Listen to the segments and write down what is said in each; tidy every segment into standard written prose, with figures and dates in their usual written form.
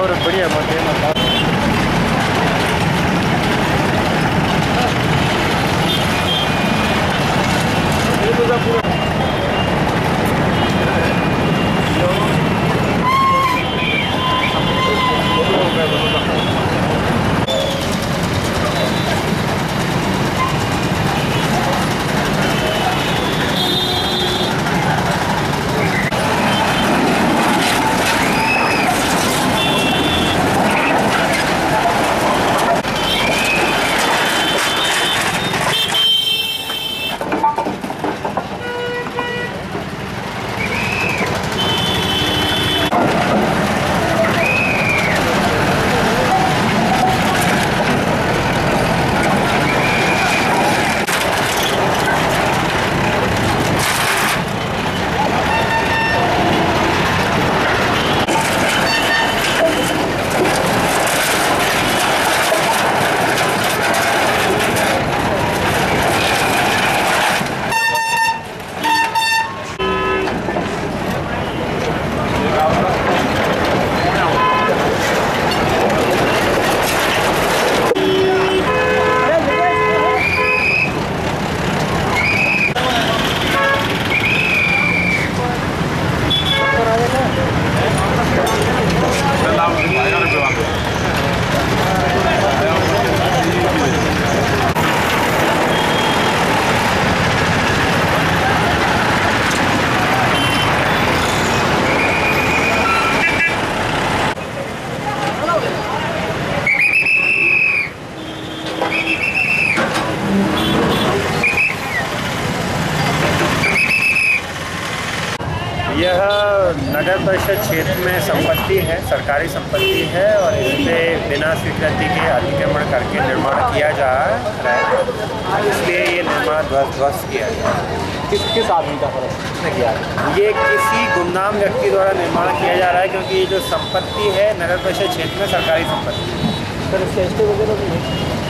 और बढ़िया मत है मत। ये तो पूरा यह नगर परिषद क्षेत्र में संपत्ति है, सरकारी संपत्ति है और इसमें बिना स्वीकृति के अतिक्रमण करके निर्माण किया जा रहा है, इसलिए ये निर्माण ध्वस्त किया गया। किस आदमी का फर्क किया? ये किसी गुमनाम व्यक्ति द्वारा निर्माण किया जा रहा है, क्योंकि ये जो संपत्ति है नगर परिषद क्षेत्र में सरकारी संपत्ति है। सर इसके स्टे वगैरह भी है?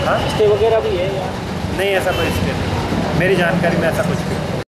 हाँ स्टे वगैरह भी है? नहीं, ऐसा कोई स्टे नहीं, मेरी जानकारी में ऐसा कुछ नहीं।